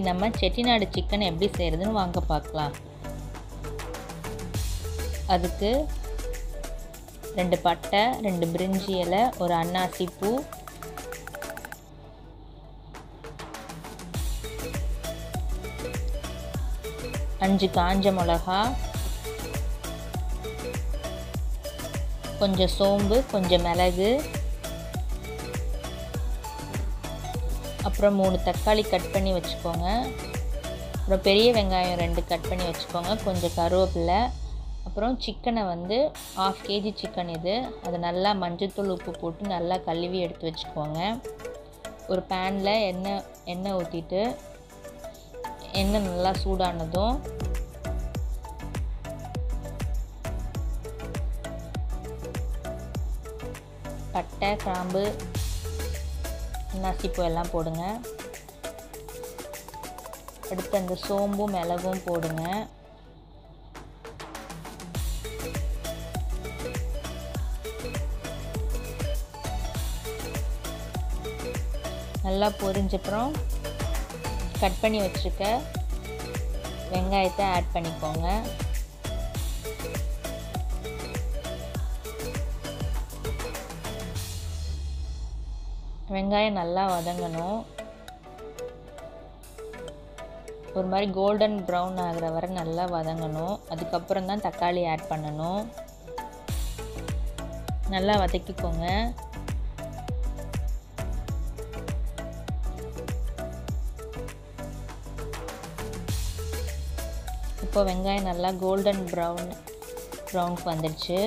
இன்றைக்கி நம்ம செட்டிநாடு சிக்கன் எப்படி செய்கிறதுன்னு வாங்க பார்க்கலாம். அதுக்கு 2 பட்டை, 2 பிரிஞ்சி இலை, ஒரு அன்னாசி பூ, அஞ்சு காஞ்ச மிளகா, கொஞ்சம் சோம்பு, கொஞ்சம் மிளகு, அப்புறம் 3 தக்காளி கட் பண்ணி வச்சுக்கோங்க. அப்புறம் பெரிய வெங்காயம் 2 கட் பண்ணி வச்சுக்கோங்க, கொஞ்சம் கருவேப்பிலை. அப்புறம் சிக்கனை வந்து 1/2 kg சிக்கன் இது, அதை நல்லா மஞ்சத்தூள் உப்பு போட்டு நல்லா கழுவி எடுத்து வச்சுக்கோங்க. ஒரு பேனில் எண்ணெய் ஊற்றிட்டு எண்ணெய் நல்லா சூடானதும் பட்டை, கிராம்பு, நசிப்பு எல்லாம் போடுங்க. அடுத்து அந்த சோம்பும் மிளகும் போடுங்க. நல்லா பொரிஞ்சப்புறம் கட் பண்ணி வச்சுருக்க வெங்காயத்தை ஆட் பண்ணிக்கோங்க. வெங்காயம் நல்லா வதங்கணும், ஒரு மாதிரி கோல்டன் ப்ரௌன் ஆகிற வரை நல்லா வதங்கணும். அதுக்கப்புறம் தான் தக்காளி ஆட் பண்ணணும். நல்லா வதக்கிக்கோங்க. இப்போ வெங்காயம் நல்லா கோல்டன் ப்ரௌனுக்கு வந்துடுச்சு.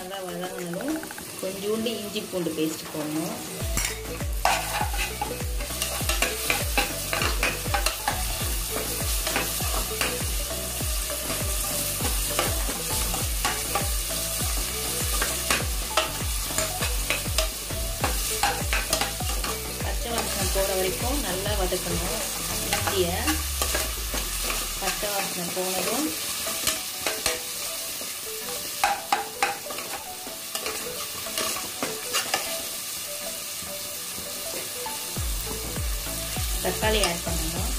நல்லா வதங்கணும். கொஞ்சோண்டு இஞ்சி பூண்டு பேஸ்ட் போடணும். போகிற வரைக்கும் நல்லா வதக்கணும். இஞ்சியை பச்சை வாசனை போனதும் தக்காளி ஆட் பண்ணணும்.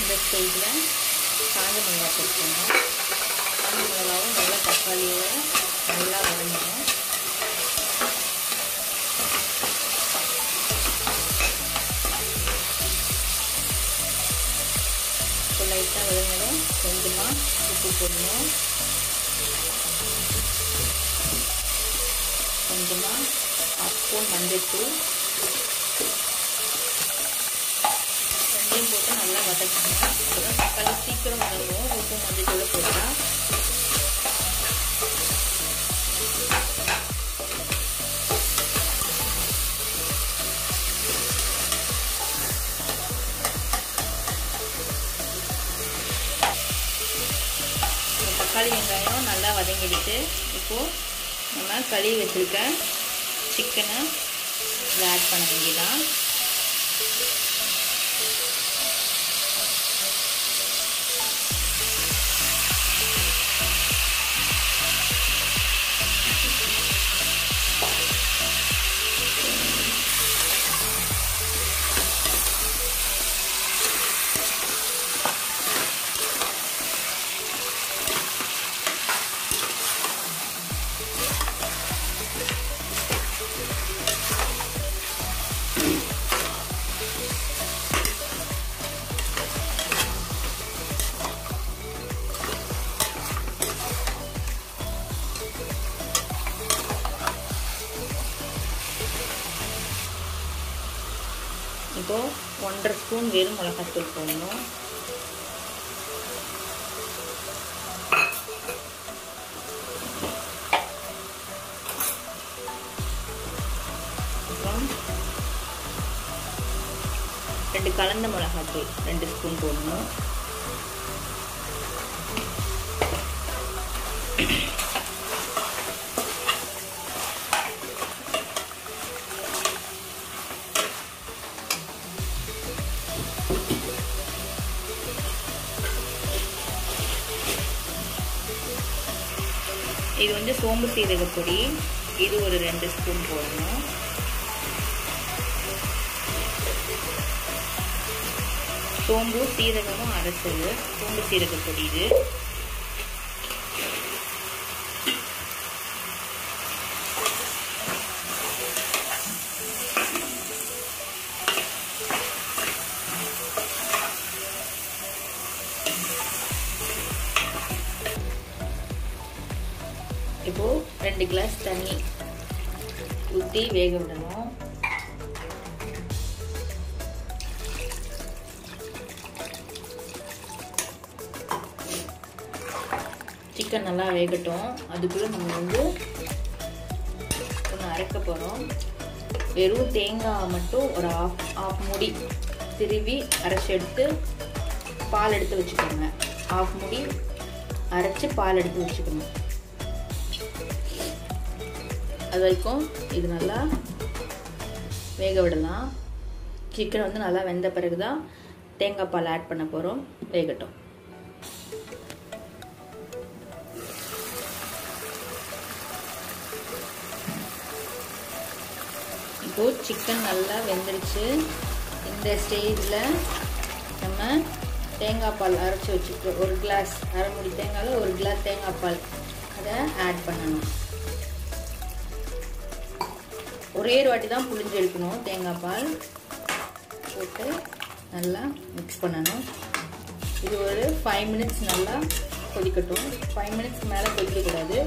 இந்த ஸ்டேஜில் காஞ்ச மிளகா போட்டுக்கோங்க. காஞ்ச மிளகாவும் நல்லா தக்காளியோட நல்லா வதங்கணும். இப்போ லைட்டாக வதங்கணும். கொஞ்சமாக உப்பு போடணும். கொஞ்சமாக 1/2 ஸ்பூன் மஞ்சத்தூள் போட்டு நல்லா வதக்கணும். அப்போதான் தக்காளி சீக்கிரம் வதங்கும். உப்பு மஞ்சத்தூள் போட்டா தக்காளி வெங்காயம் நல்லா வதங்கிடுச்சு. இப்போ நம்ம கழுவி வச்சிருக்க சிக்கனை ஆட் பண்ண வேண்டியதான். இப்போ 1/2 ஸ்பூன் வெறும் மிளகாத்தூள் போடணும். இது கலந்த மிளகாய்த்தூள் 2 ஸ்பூன் போடணும். இது வந்து சோம்பு சீரகப்பொடி, இது ஒரு 2 ஸ்பூன் போடணும். சோம்பு சீரகமும் அரைச்சது, சோம்பு சீரகப்பொடி இது. இப்போ 2 கிளாஸ் தண்ணி ஊற்றி வேக விடணும். சிக்கன் நல்லா வேகட்டும். அதுக்குள்ளே நம்ம வந்து ஒன்று அரைக்க போகிறோம். வெறும் தேங்காய் மட்டும் ஒரு ஆஃப் மூடி திருவி அரைச்சி எடுத்து பால் எடுத்து வச்சுக்கோங்க. ஆஃப் மூடி அரைச்சி பால் எடுத்து வச்சுக்கணும். அது வரைக்கும் இது நல்லா வேக விடலாம். சிக்கன் வந்து நல்லா வெந்த பிறகு தான் தேங்காய் பால் ஆட் பண்ண போகிறோம். வேகட்டும். இப்போது சிக்கன் நல்லா வெந்துடுச்சு. இந்த ஸ்டேஜில் நம்ம தேங்காய் பால் அரைச்சி வச்சுக்கிறோம். ஒரு கிளாஸ் அரை மூடி தேங்காயில் ஒரு கிளாஸ் தேங்காய் பால் அதை ஆட் பண்ணணும். ஒரே ஒரு வாட்டி தான் புளிஞ்சு எடுக்கணும். தேங்காய் பால் போட்டு நல்லா மிக்ஸ் பண்ணணும். இது ஒரு 5 மினிட்ஸ் நல்லா கொதிக்கட்டும். 5 மினிட்ஸ் மேலே கொதிக்கக்கூடாது.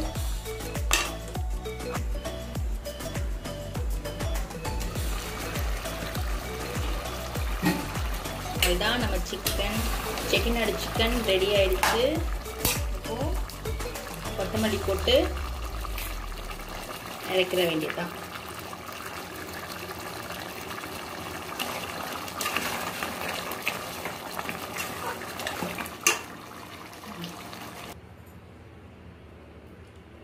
அதுதான் நம்ம செட்டிநாடு சிக்கன் ரெடி ஆயிடுச்சு. இப்போது கொத்தமல்லி போட்டு இறக்கிற வேண்டியதுதான்.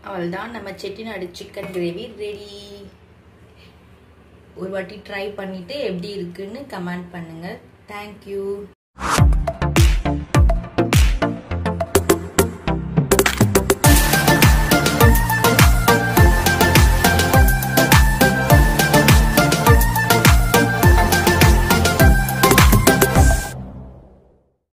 அவ்வளோதான், நம்ம செட்டிநாடு சிக்கன் கிரேவி ரெடி. ஒரு வாட்டி ட்ரை பண்ணிவிட்டு எப்படி இருக்குன்னு கமெண்ட் பண்ணுங்கள். தேங்க்யூ.